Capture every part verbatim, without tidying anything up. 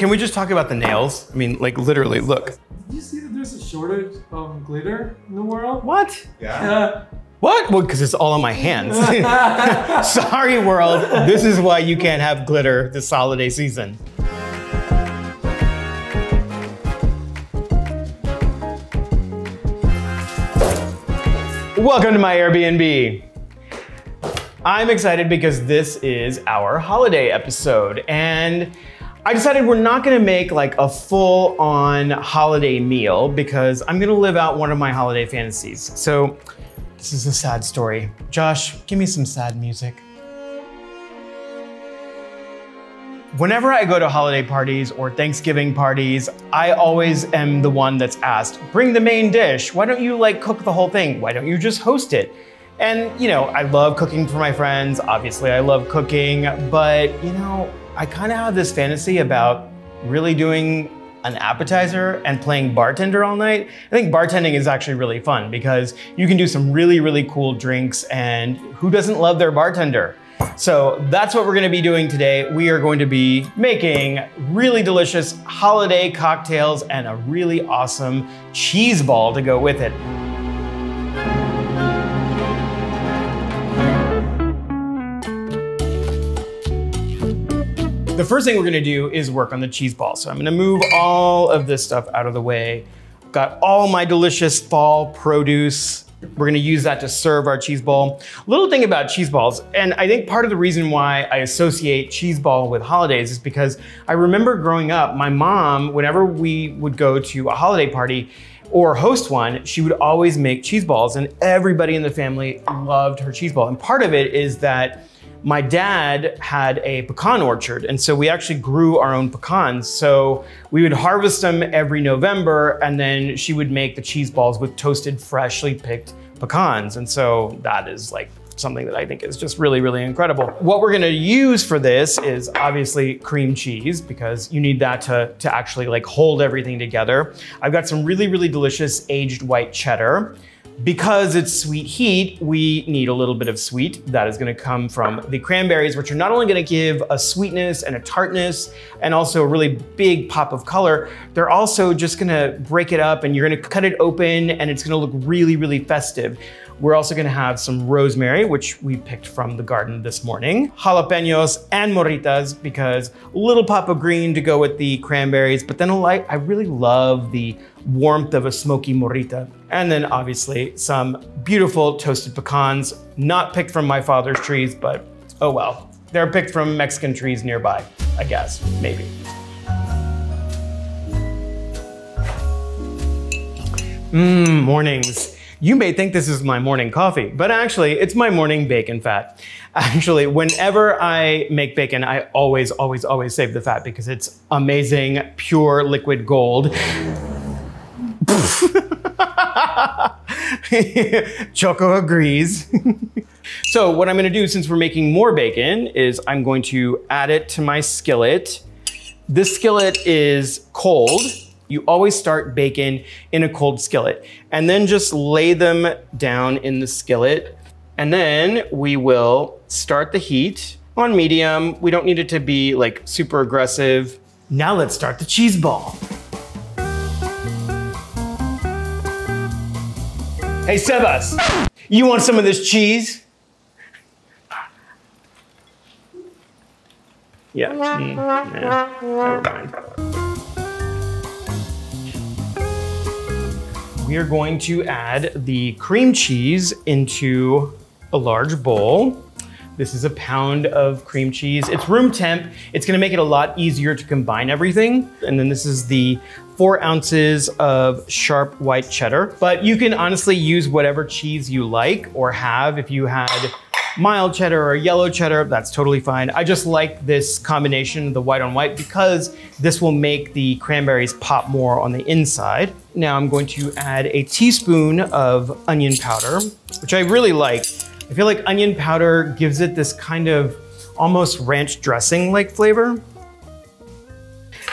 Can we just talk about the nails? I mean, like literally, look. Did you see that there's a shortage of glitter in the world? What? Yeah. Uh, what? Well, because it's all on my hands. Sorry, world. This is why you can't have glitter this holiday season. Welcome to my Airbnb. I'm excited because this is our holiday episode, and I decided we're not gonna make like a full-on holiday meal because I'm gonna live out one of my holiday fantasies. So this is a sad story. Josh, give me some sad music. Whenever I go to holiday parties or Thanksgiving parties, I always am the one that's asked, bring the main dish. Why don't you like cook the whole thing? Why don't you just host it? And, you know, I love cooking for my friends. Obviously, I love cooking, but, you know, I kind of have this fantasy about really doing an appetizer and playing bartender all night. I think bartending is actually really fun because you can do some really, really cool drinks, and who doesn't love their bartender? So that's what we're gonna be doing today. We are going to be making really delicious holiday cocktails and a really awesome cheese ball to go with it. The first thing we're gonna do is work on the cheese ball. So I'm gonna move all of this stuff out of the way. Got all my delicious fall produce. We're gonna use that to serve our cheese ball. Little thing about cheese balls, and I think part of the reason why I associate cheese ball with holidays is because I remember growing up, my mom, whenever we would go to a holiday party or host one, she would always make cheese balls, and everybody in the family loved her cheese ball. And part of it is that my dad had a pecan orchard, and so we actually grew our own pecans. So we would harvest them every November, and then she would make the cheese balls with toasted, freshly picked pecans. And so that is like something that I think is just really, really incredible. What we're gonna use for this is obviously cream cheese, because you need that to, to actually like hold everything together. I've got some really, really delicious aged white cheddar. Because it's sweet heat, we need a little bit of sweet. That is gonna come from the cranberries, which are not only gonna give a sweetness and a tartness, and also a really big pop of color, they're also just gonna break it up, and you're gonna cut it open, and it's gonna look really, really festive. We're also gonna have some rosemary, which we picked from the garden this morning. Jalapenos and morritas, because a little pop of green to go with the cranberries, but then a light, I really love the warmth of a smoky morrita. And then obviously some beautiful toasted pecans, not picked from my father's trees, but oh well. They're picked from Mexican trees nearby, I guess, maybe. Mmm, mornings. You may think this is my morning coffee, but actually it's my morning bacon fat. Actually, whenever I make bacon, I always, always, always save the fat because it's amazing, pure liquid gold. Choco agrees. So what I'm gonna do, since we're making more bacon, is I'm going to add it to my skillet. This skillet is cold. You always start bacon in a cold skillet, and then just lay them down in the skillet. And then we will start the heat on medium. We don't need it to be like super aggressive. Now let's start the cheese ball. Hey Sebas, you want some of this cheese? Yeah, mm, yeah. Never mind. We are going to add the cream cheese into a large bowl. This is a pound of cream cheese. It's room temp. It's gonna make it a lot easier to combine everything. And then this is the four ounces of sharp white cheddar. But you can honestly use whatever cheese you like or have. If you had mild cheddar or yellow cheddar, that's totally fine. I just like this combination, the white on white, because this will make the cranberries pop more on the inside. Now I'm going to add a teaspoon of onion powder, which I really like. I feel like onion powder gives it this kind of almost ranch dressing-like flavor.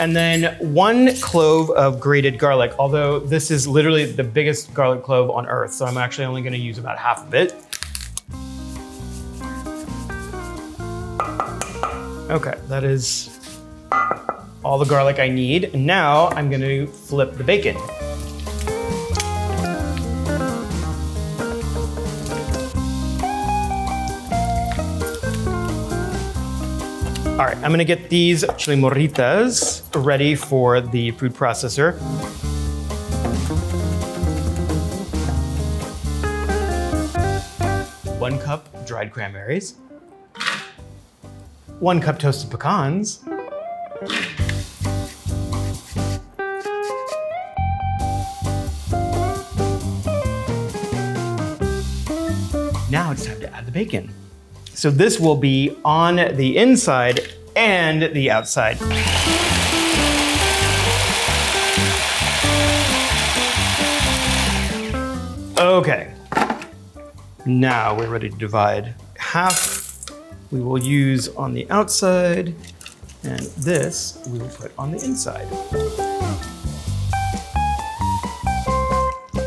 And then one clove of grated garlic, although this is literally the biggest garlic clove on earth, so I'm actually only gonna use about half of it. Okay, that is all the garlic I need. Now I'm gonna flip the bacon. All right, I'm gonna get these chili morritas ready for the food processor. One cup dried cranberries. One cup toasted pecans. Now it's time to add the bacon. So this will be on the inside and the outside. Okay, now we're ready to divide. Half we will use on the outside, and this we will put on the inside.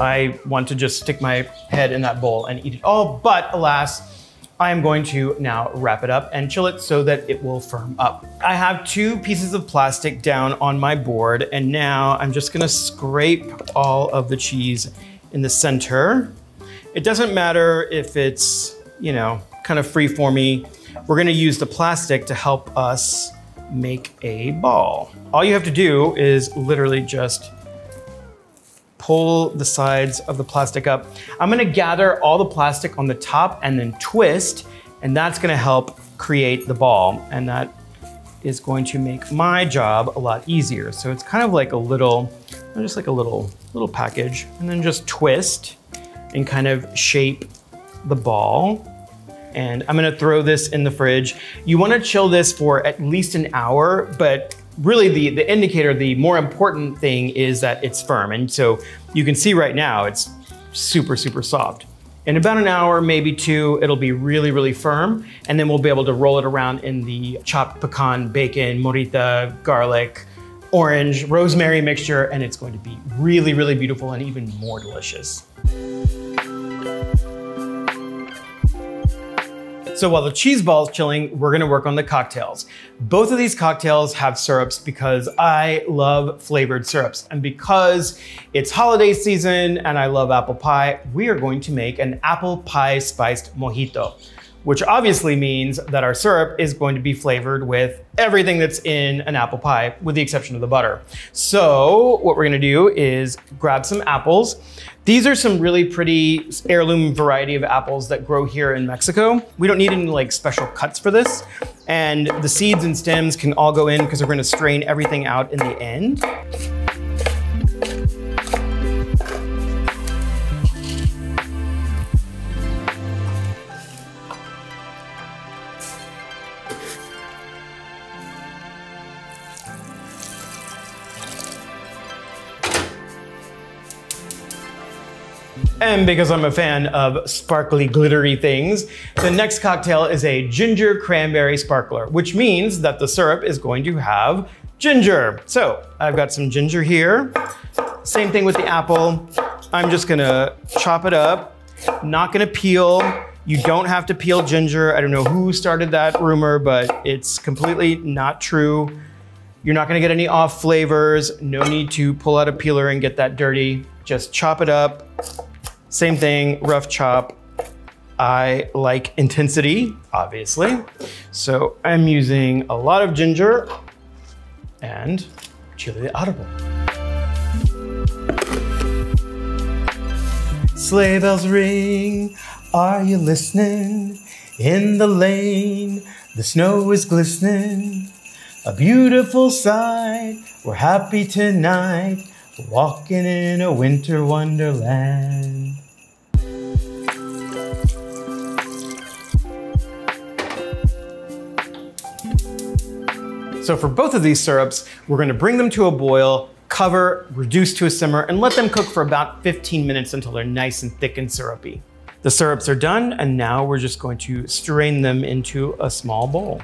I want to just stick my head in that bowl and eat it all, but alas, I am going to now wrap it up and chill it so that it will firm up. I have two pieces of plastic down on my board, and now I'm just gonna scrape all of the cheese in the center. It doesn't matter if it's, you know, kind of free-formy. We're gonna use the plastic to help us make a ball. All you have to do is literally just pull the sides of the plastic up. I'm gonna gather all the plastic on the top and then twist, and that's gonna help create the ball. And that is going to make my job a lot easier. So it's kind of like a little, just like a little, little package, and then just twist and kind of shape the ball. And I'm gonna throw this in the fridge. You wanna chill this for at least an hour, but really the, the indicator, the more important thing is that it's firm. And so you can see right now, it's super, super soft. In about an hour, maybe two, it'll be really, really firm. And then we'll be able to roll it around in the chopped pecan, bacon, morita, garlic, orange, rosemary mixture, and it's going to be really, really beautiful and even more delicious. So while the cheese ball's chilling, we're gonna work on the cocktails. Both of these cocktails have syrups because I love flavored syrups. And because it's holiday season and I love apple pie, we are going to make an apple pie spiced mojito, which obviously means that our syrup is going to be flavored with everything that's in an apple pie, with the exception of the butter. So what we're gonna do is grab some apples. These are some really pretty heirloom variety of apples that grow here in Mexico. We don't need any like special cuts for this. And the seeds and stems can all go in because we're gonna strain everything out in the end. And because I'm a fan of sparkly, glittery things, the next cocktail is a Ginger Cranberry Sparkler, which means that the syrup is going to have ginger. So I've got some ginger here. Same thing with the apple. I'm just gonna chop it up, not gonna peel. You don't have to peel ginger. I don't know who started that rumor, but it's completely not true. You're not gonna get any off flavors. No need to pull out a peeler and get that dirty. Just chop it up. Same thing, rough chop. I like intensity, obviously. So I'm using a lot of ginger and chili audible. Sleigh bells ring, are you listening? In the lane, the snow is glistening. A beautiful sight, we're happy tonight. Walking in a winter wonderland. So for both of these syrups, we're gonna bring them to a boil, cover, reduce to a simmer, and let them cook for about fifteen minutes until they're nice and thick and syrupy. The syrups are done, and now we're just going to strain them into a small bowl.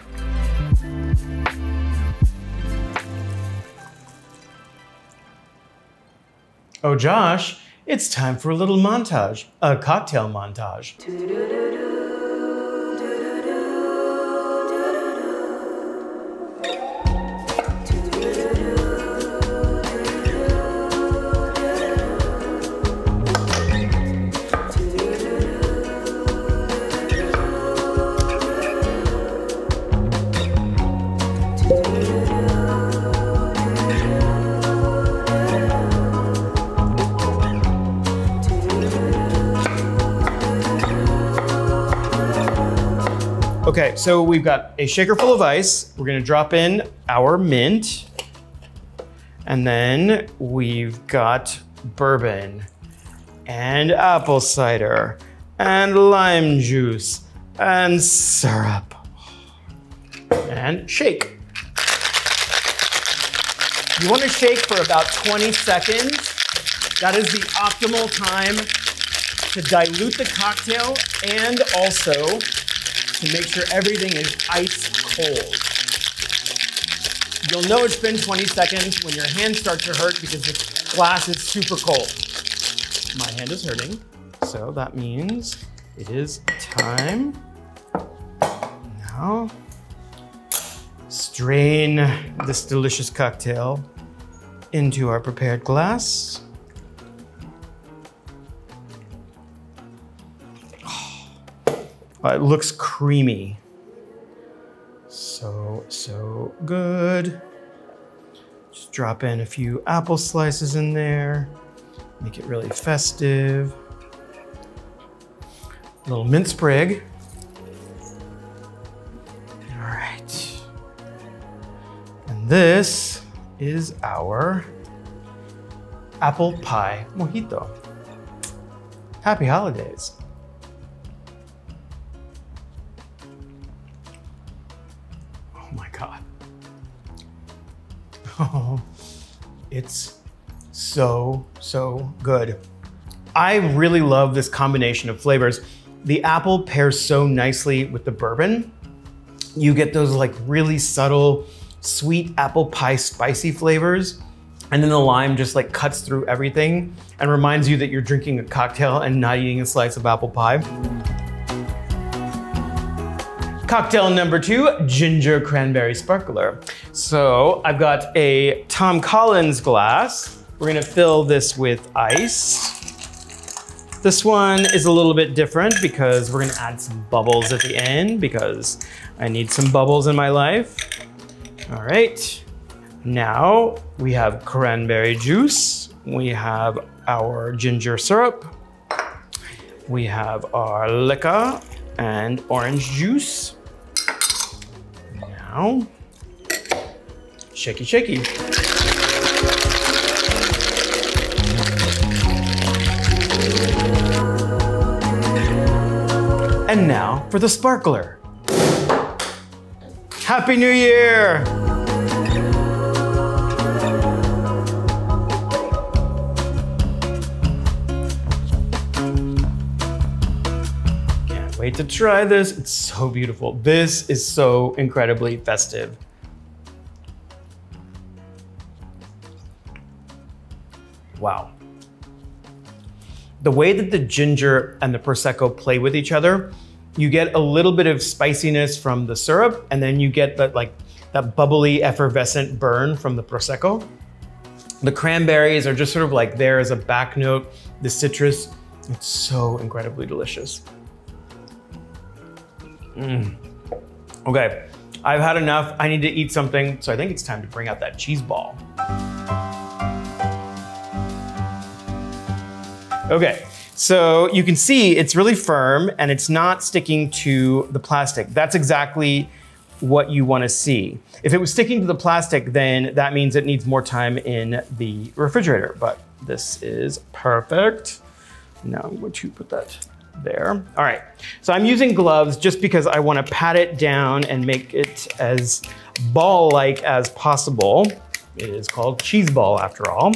Oh Josh, it's time for a little montage, a cocktail montage. Okay, so we've got a shaker full of ice. We're gonna drop in our mint. And then we've got bourbon and apple cider and lime juice and syrup. And shake. You wanna shake for about twenty seconds. That is the optimal time to dilute the cocktail and also to make sure everything is ice cold. You'll know it's been twenty seconds when your hand starts to hurt because the glass is super cold. My hand is hurting, so that means it is time. Now, strain this delicious cocktail into our prepared glass. Uh, it looks creamy. So, so good. Just drop in a few apple slices in there. Make it really festive. A little mint sprig. All right. And this is our apple pie mojito. Happy holidays. Oh, it's so, so good. I really love this combination of flavors. The apple pairs so nicely with the bourbon. You get those like really subtle, sweet apple pie spicy flavors. And then the lime just like cuts through everything and reminds you that you're drinking a cocktail and not eating a slice of apple pie. Cocktail number two, Ginger Cranberry Sparkler. So I've got a Tom Collins glass. We're gonna fill this with ice. This one is a little bit different because we're gonna add some bubbles at the end because I need some bubbles in my life. All right, now we have cranberry juice. We have our ginger syrup. We have our liquor and orange juice. Now, shaky, shaky. And now for the sparkler. Happy New Year! Wait to try this, it's so beautiful. This is so incredibly festive. Wow. The way that the ginger and the Prosecco play with each other, you get a little bit of spiciness from the syrup, and then you get that like that bubbly, effervescent burn from the Prosecco. The cranberries are just sort of like there as a back note, the citrus, it's so incredibly delicious. Mm. Okay, I've had enough. I need to eat something, so I think it's time to bring out that cheese ball. Okay, so you can see it's really firm and it's not sticking to the plastic. That's exactly what you want to see. If it was sticking to the plastic, then that means it needs more time in the refrigerator, but this is perfect. Now I'm going to put that there. All right, so I'm using gloves just because I want to pat it down and make it as ball-like as possible. It is called cheese ball after all.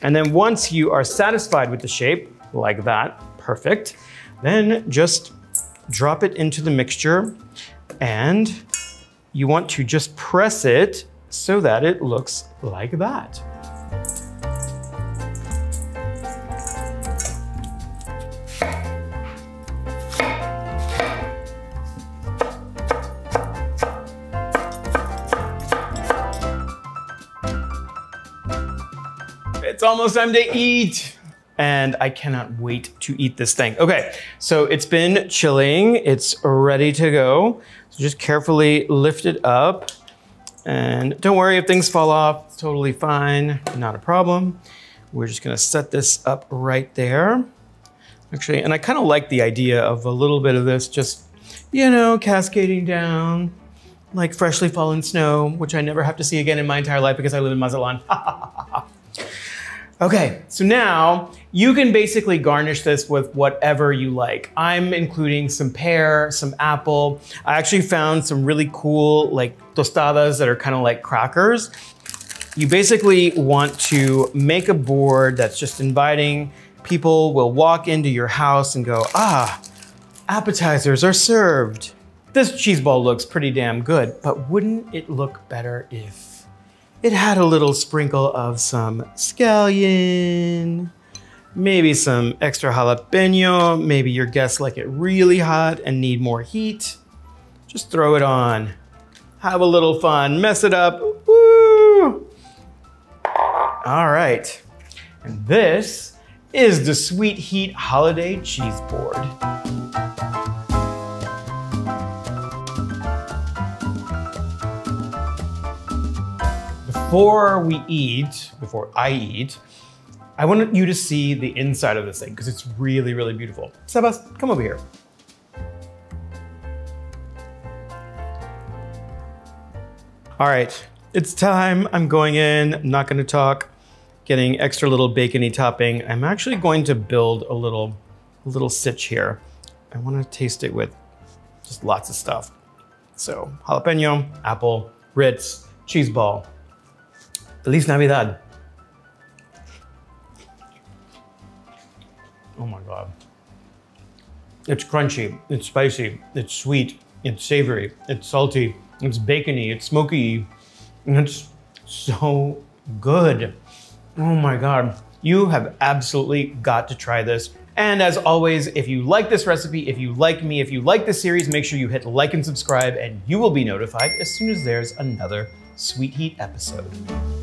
And then once you are satisfied with the shape, like that, perfect, then just drop it into the mixture and you want to just press it so that it looks like that. It's almost time to eat. And I cannot wait to eat this thing. Okay, so it's been chilling. It's ready to go. So just carefully lift it up. And don't worry if things fall off, it's totally fine, not a problem. We're just gonna set this up right there. Actually, and I kind of like the idea of a little bit of this just you know, cascading down like freshly fallen snow, which I never have to see again in my entire life because I live in Mazatlan. Okay, so now you can basically garnish this with whatever you like. I'm including some pear, some apple. I actually found some really cool like tostadas that are kind of like crackers. You basically want to make a board that's just inviting. People will walk into your house and go, ah, appetizers are served. This cheese ball looks pretty damn good, but wouldn't it look better if it had a little sprinkle of some scallion, maybe some extra jalapeno, maybe your guests like it really hot and need more heat. Just throw it on, have a little fun, mess it up, woo! All right, and this is the Sweet Heat Holiday Cheese Board. Before we eat, before I eat, I want you to see the inside of this thing because it's really, really beautiful. Sebas, come over here. All right, it's time. I'm going in, I'm not gonna talk. Getting extra little bacony topping. I'm actually going to build a little, a little sitch here. I want to taste it with just lots of stuff. So jalapeno, apple, Ritz, cheese ball. Feliz Navidad. Oh my God. It's crunchy, it's spicy, it's sweet, it's savory, it's salty, it's bacony, it's smoky, and it's so good. Oh my God, you have absolutely got to try this. And as always, if you like this recipe, if you like me, if you like this series, make sure you hit like and subscribe, and you will be notified as soon as there's another Sweet Heat episode.